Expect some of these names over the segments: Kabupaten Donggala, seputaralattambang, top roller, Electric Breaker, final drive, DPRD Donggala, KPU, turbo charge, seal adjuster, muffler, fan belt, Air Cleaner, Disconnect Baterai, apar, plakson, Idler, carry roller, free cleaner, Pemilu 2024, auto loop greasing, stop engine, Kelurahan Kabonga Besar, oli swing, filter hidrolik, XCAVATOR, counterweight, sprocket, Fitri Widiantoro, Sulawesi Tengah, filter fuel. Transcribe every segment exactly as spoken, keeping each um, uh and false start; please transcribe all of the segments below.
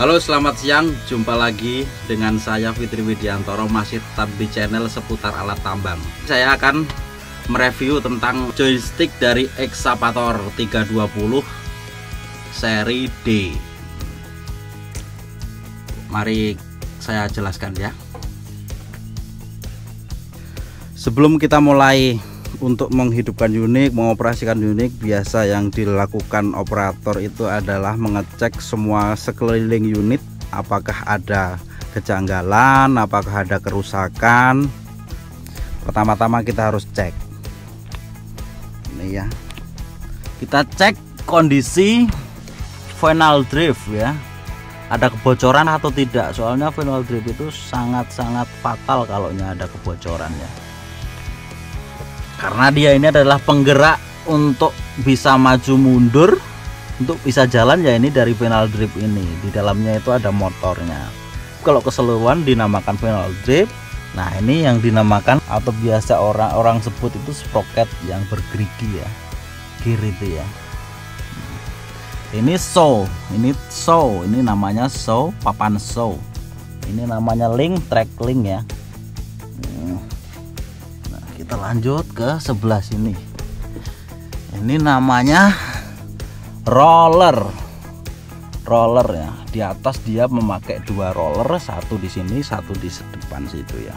Halo, selamat siang, jumpa lagi dengan saya Fitri Widiantoro, masih tetap di channel seputar alat tambang. Saya akan mereview tentang joystick dari excavator tiga dua nol seri D. Mari saya jelaskan ya. Sebelum kita mulai untuk menghidupkan unit, mengoperasikan unit, biasa yang dilakukan operator itu adalah mengecek semua sekeliling unit, apakah ada kejanggalan, apakah ada kerusakan. Pertama-tama kita harus cek ini ya, kita cek kondisi final drive ya, ada kebocoran atau tidak. Soalnya final drive itu sangat-sangat fatal kalau ada kebocoran ya, karena dia ini adalah penggerak untuk bisa maju mundur, untuk bisa jalan ya. Ini dari final drive ini di dalamnya itu ada motornya. Kalau keseluruhan dinamakan final drive. Nah, ini yang dinamakan atau biasa orang-orang sebut itu sprocket yang bergerigi ya, kiri itu ya. Ini saw, ini saw, ini namanya saw, papan saw. Ini namanya link, track link ya. Kita lanjut ke sebelah sini. Ini namanya roller, roller ya. Di atas dia memakai dua roller, satu di sini, satu di depan situ ya.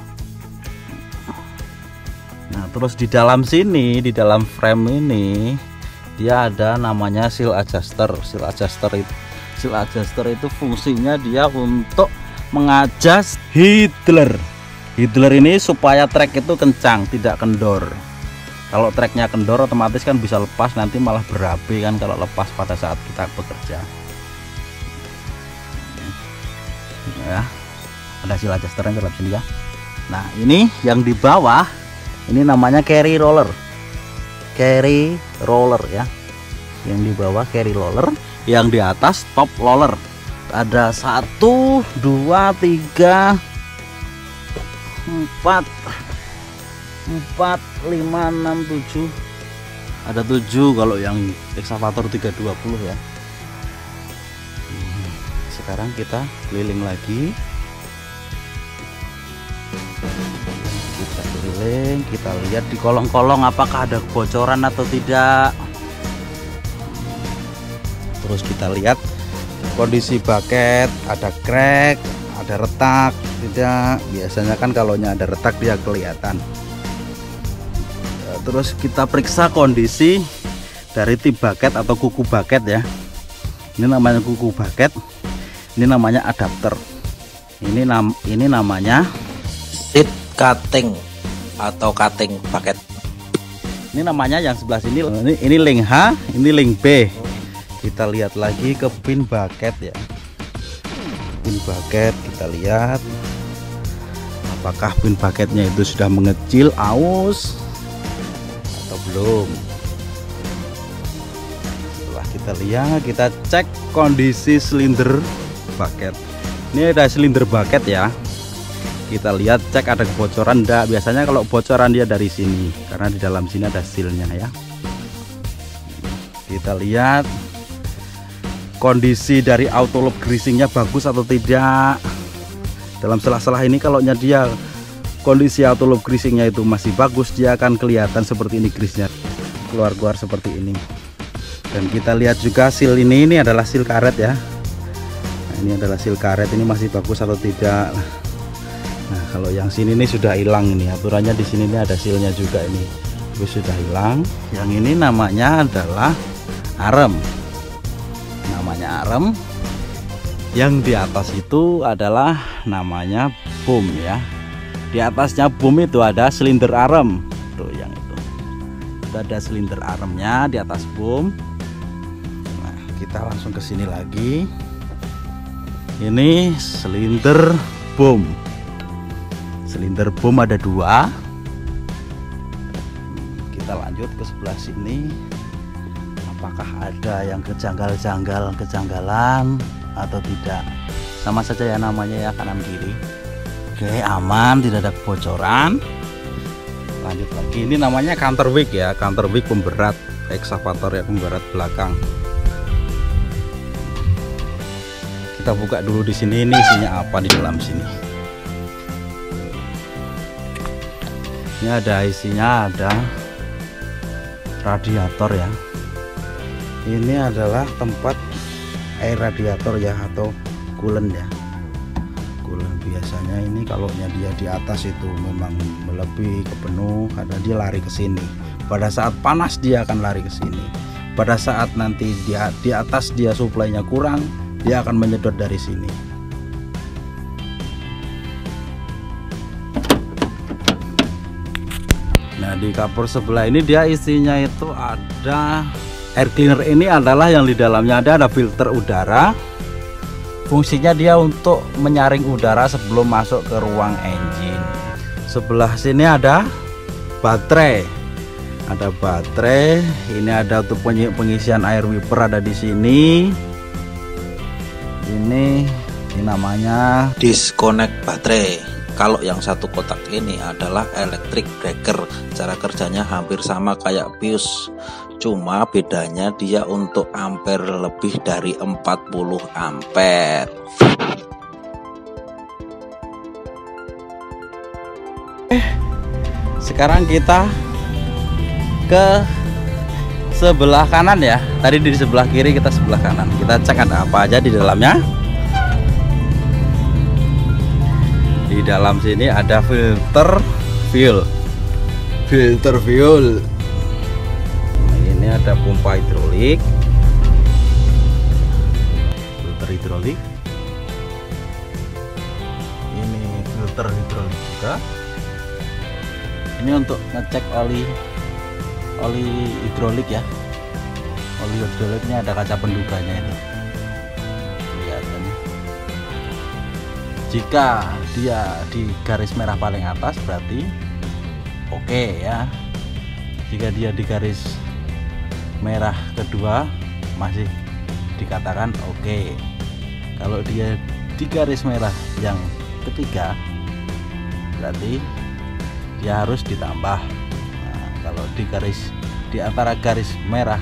Nah, terus di dalam sini, di dalam frame ini, dia ada namanya seal adjuster. Seal adjuster itu, seal adjuster itu fungsinya dia untuk mengadjust Idler. Idler ini supaya trek itu kencang, tidak kendor. Kalau treknya kendor otomatis kan bisa lepas, nanti malah berabe kan kalau lepas pada saat kita bekerja ya. Ada seal adjusternya dalam sini ya. Nah, ini yang di bawah ini namanya carry roller, carry roller ya. Yang di bawah carry roller, yang di atas top roller. Ada satu, dua, tiga, empat empat lima enam tujuh, ada tujuh kalau yang excavator tiga dua nol ya. Sekarang kita keliling lagi, kita keliling, kita lihat di kolong-kolong apakah ada kebocoran atau tidak. Terus kita lihat kondisi baket, ada crack, ada retak tidak. Biasanya kan kalau ada retak dia kelihatan. Terus kita periksa kondisi dari tip bucket atau kuku bucket ya. Ini namanya kuku bucket, ini namanya adapter, ini nam ini namanya seat cutting atau cutting bucket. Ini namanya yang sebelah sini, ini, ini link H, ini link B. Kita lihat lagi ke pin bucket ya. Pin bucket, kita lihat apakah pin bucketnya itu sudah mengecil, aus atau belum. Setelah kita lihat, kita cek kondisi silinder bucket. Ini ada silinder bucket ya, kita lihat, cek ada kebocoran enggak. Biasanya kalau bocoran dia dari sini, karena di dalam sini ada sealnya ya. Kita lihat kondisi dari auto loop greasingnya bagus atau tidak. Dalam selah-selah ini kalau dia kondisi auto loop greasingnya itu masih bagus, dia akan kelihatan seperti ini, grease-nya keluar-keluar seperti ini. Dan kita lihat juga seal ini, ini adalah seal karet ya. Nah, ini adalah seal karet, ini masih bagus atau tidak. Nah, kalau yang sini ini sudah hilang, ini aturannya di sini ini ada sealnya juga, ini tapi sudah hilang. Yang ini namanya adalah arem, namanya arem. Yang di atas itu adalah namanya boom ya. Di atasnya boom itu ada silinder arem tuh, yang itu itu ada silinder aremnya di atas boom. Nah, kita langsung ke sini lagi. Ini silinder boom, silinder boom ada dua. Kita lanjut ke sebelah sini, apakah ada yang kejanggal-janggal, kejanggalan atau tidak. Sama saja ya namanya ya, kanan kiri. Oke, aman, tidak ada kebocoran. Lanjut lagi, ini namanya counterweight ya, counterweight pemberat excavator ya, pemberat belakang. Kita buka dulu di sini, ini isinya apa di dalam sini. Ini ada isinya, ada radiator ya. Ini adalah tempat air radiator ya, atau coolant ya. Coolant biasanya ini kalau dia di atas itu memang melebihi ke penuh karena dia lari ke sini. Pada saat panas dia akan lari ke sini. Pada saat nanti dia di atas dia suplainya kurang, dia akan menyedot dari sini. Nah, di kapur sebelah ini dia isinya itu ada air cleaner. Ini adalah yang di dalamnya ada ada filter udara. Fungsinya dia untuk menyaring udara sebelum masuk ke ruang engine. Sebelah sini ada baterai. Ada baterai. Ini ada untuk pengisian air wiper ada di sini. Ini, ini namanya Disconnect Baterai. Kalau yang satu kotak ini adalah Electric Breaker, cara kerjanya hampir sama kayak fuse, cuma bedanya dia untuk ampere lebih dari empat puluh ampere. Sekarang kita ke sebelah kanan ya, tadi di sebelah kiri, kita sebelah kanan, kita cek ada apa aja di dalamnya. Di dalam sini ada filter fuel. Filter fuel. Ini ada pompa hidrolik. Filter hidrolik. Ini filter hidrolik juga. Ini untuk ngecek oli oli hidrolik ya. Oli hidroliknya ada kaca penduganya ini. Jika dia di garis merah paling atas berarti oke okay ya. Jika dia di garis merah kedua masih dikatakan oke okay. Kalau dia di garis merah yang ketiga berarti dia harus ditambah. Nah, kalau di garis di antara garis merah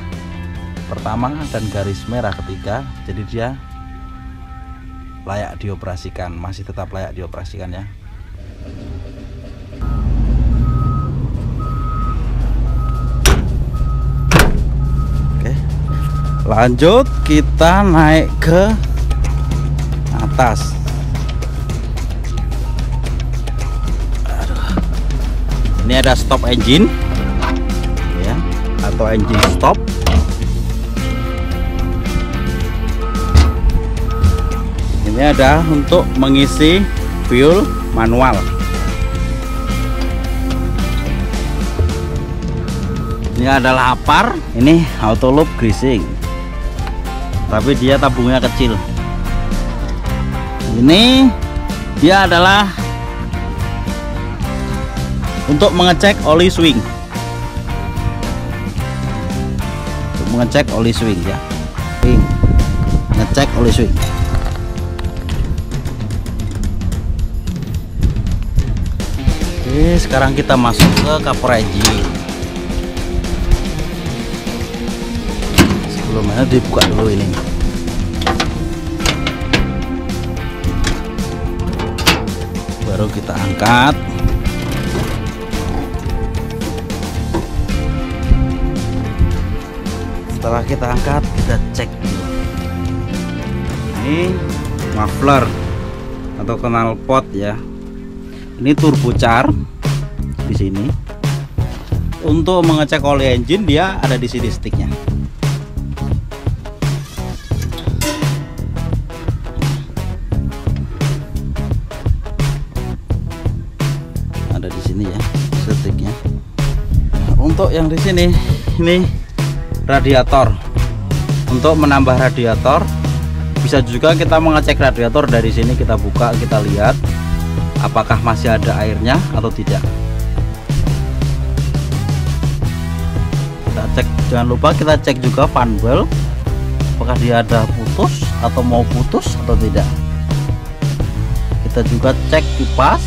pertama dan garis merah ketiga, jadi dia layak dioperasikan, masih tetap layak dioperasikan ya. Oke, lanjut kita naik ke atas. Aduh. Ini ada stop engine ya, atau engine stop. Ini ada untuk mengisi fuel manual. Ini adalah apar, ini auto loop greasing. Tapi dia tabungnya kecil. Ini dia adalah untuk mengecek oli swing. Untuk mengecek oli swing ya. Swing. Ngecek oli swing. Oke, sekarang kita masuk ke kapur engine. Sebelumnya dibuka dulu ini. Baru kita angkat. Setelah kita angkat, kita cek dulu. Ini muffler atau knalpot ya. Ini turbo charge di sini. Untuk mengecek oli engine dia ada di sini sticknya. Ada di sini ya sticknya. Untuk yang di sini ini radiator. Untuk menambah radiator bisa juga kita mengecek radiator dari sini, kita buka, kita lihat apakah masih ada airnya atau tidak. Kita cek, jangan lupa kita cek juga fan belt, apakah dia ada putus atau mau putus atau tidak. Kita juga cek kipas,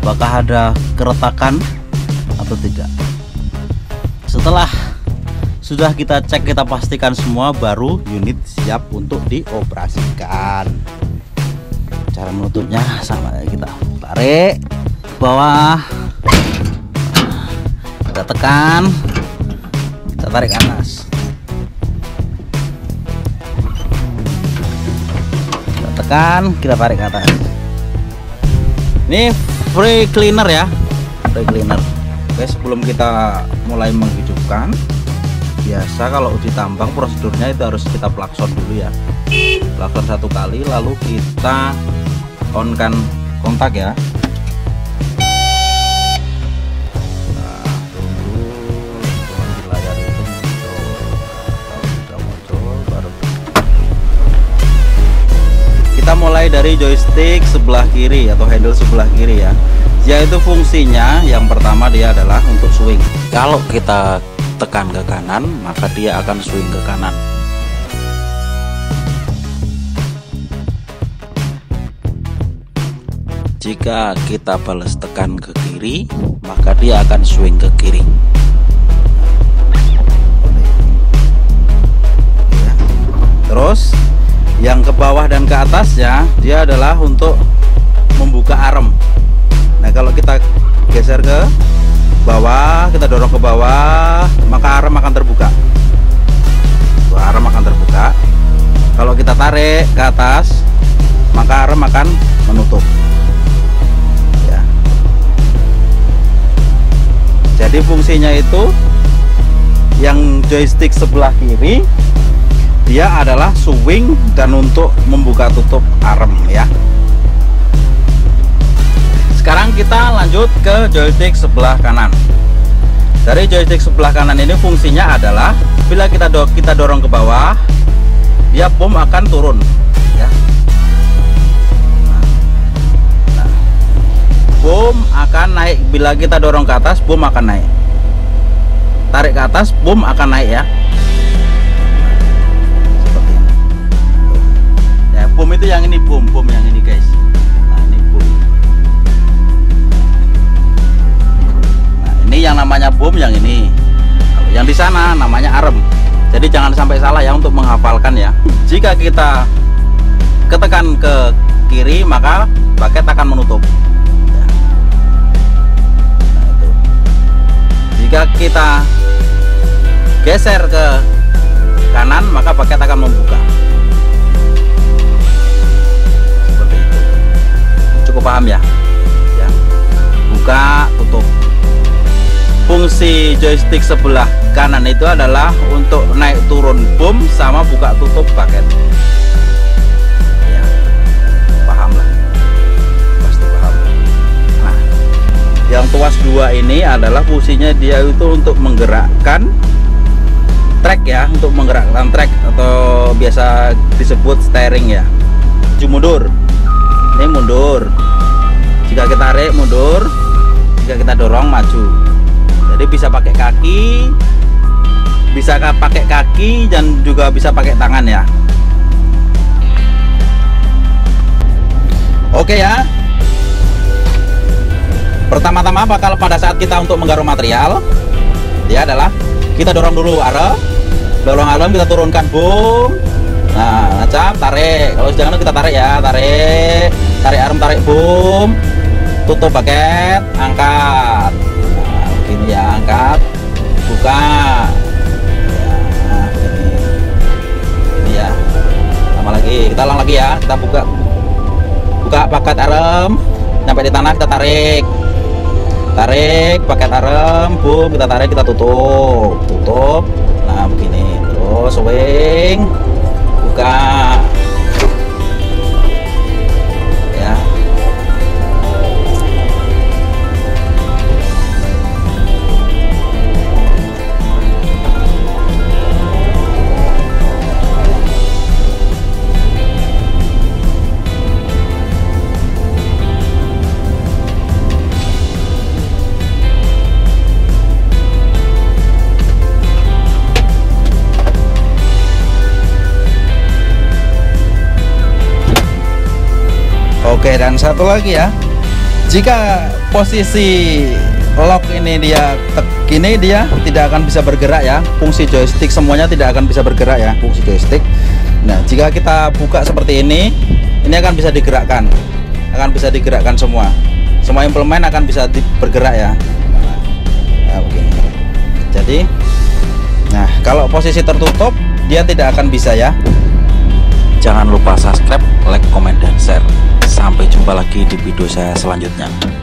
apakah ada keretakan atau tidak. Setelah Sudah kita cek, kita pastikan semua, baru unit siap untuk dioperasikan. Cara menutupnya sama, kita tarik ke bawah, kita tekan, kita tarik ke atas, kita tekan, kita tarik ke atas. Ini free cleaner ya, free cleaner. Oke, sebelum kita mulai menghidupkan, biasa kalau uji tambang prosedurnya itu harus kita plakson dulu ya, plakson satu kali, lalu kita on kan kontak ya, kita tunggu di layar itu muncul, kalau sudah muncul baru kita mulai dari joystick sebelah kiri atau handle sebelah kiri ya, yaitu fungsinya yang pertama dia adalah untuk swing. Kalau kita tekan ke kanan, maka dia akan swing ke kanan. Jika kita balas tekan ke kiri, maka dia akan swing ke kiri. Terus yang ke bawah dan ke atas ya, dia adalah untuk membuka arem. Nah, kalau kita geser ke bawah, kita dorong ke bawah, maka arem akan terbuka. Tuh, arem akan terbuka. Kalau kita tarik ke atas, maka arem akan menutup ya. Jadi fungsinya itu, yang joystick sebelah kiri dia adalah swing dan untuk membuka tutup arem ya. Sekarang kita lanjut ke joystick sebelah kanan. Dari joystick sebelah kanan ini fungsinya adalah bila kita do kita dorong ke bawah, dia bom akan turun ya. Nah, nah, bom akan naik. Bila kita dorong ke atas, bom akan naik. Tarik ke atas, bom akan naik ya. Seperti ini. Ya, bom itu yang ini, bom bom yang ini guys. Ini yang namanya bom, yang ini yang di sana namanya arem. Jadi jangan sampai salah ya untuk menghafalkan ya. Jika kita ketekan ke kiri, maka baket akan menutup ya. Nah, itu. Jika kita geser ke kanan, maka baket akan membuka. Seperti itu. Cukup paham ya, ya. Buka tutup. Fungsi joystick sebelah kanan itu adalah untuk naik turun bom sama buka tutup baket ya, paham lah, pasti paham. Nah, yang tuas dua ini adalah fungsinya dia itu untuk menggerakkan track ya, untuk menggerakkan track atau biasa disebut steering ya. Cuma mundur, ini mundur, jika kita tarik mundur, jika kita dorong maju. Jadi bisa pakai kaki, bisa pakai kaki dan juga bisa pakai tangan ya. Oke ya. Pertama-tama bakal pada saat kita untuk menggaruk material, dia adalah kita dorong dulu arem, dorong arem kita turunkan bom. Nah, acap, tarik. Kalau jangan kita tarik ya, tarik, tarik arem, tarik bom, tutup baket, angkat. Ini ya, angkat, buka ya, ini. Ini ya, sama lagi, kita ulang lagi ya, kita buka buka paket arem, sampai di tanah kita tarik, tarik paket arem, boom, kita tarik, kita tutup, tutup, nah begini, terus swing, buka ya. Oke, dan satu lagi ya, jika posisi lock ini dia te ini dia tidak akan bisa bergerak ya, fungsi joystick semuanya tidak akan bisa bergerak ya, fungsi joystick. Nah, jika kita buka seperti ini, ini akan bisa digerakkan, akan bisa digerakkan semua, semua implement akan bisa bergerak ya. Nah, begini. Jadi, nah kalau posisi tertutup dia tidak akan bisa ya. Jangan lupa subscribe, like, komen, dan share. Sampai jumpa lagi di video saya selanjutnya.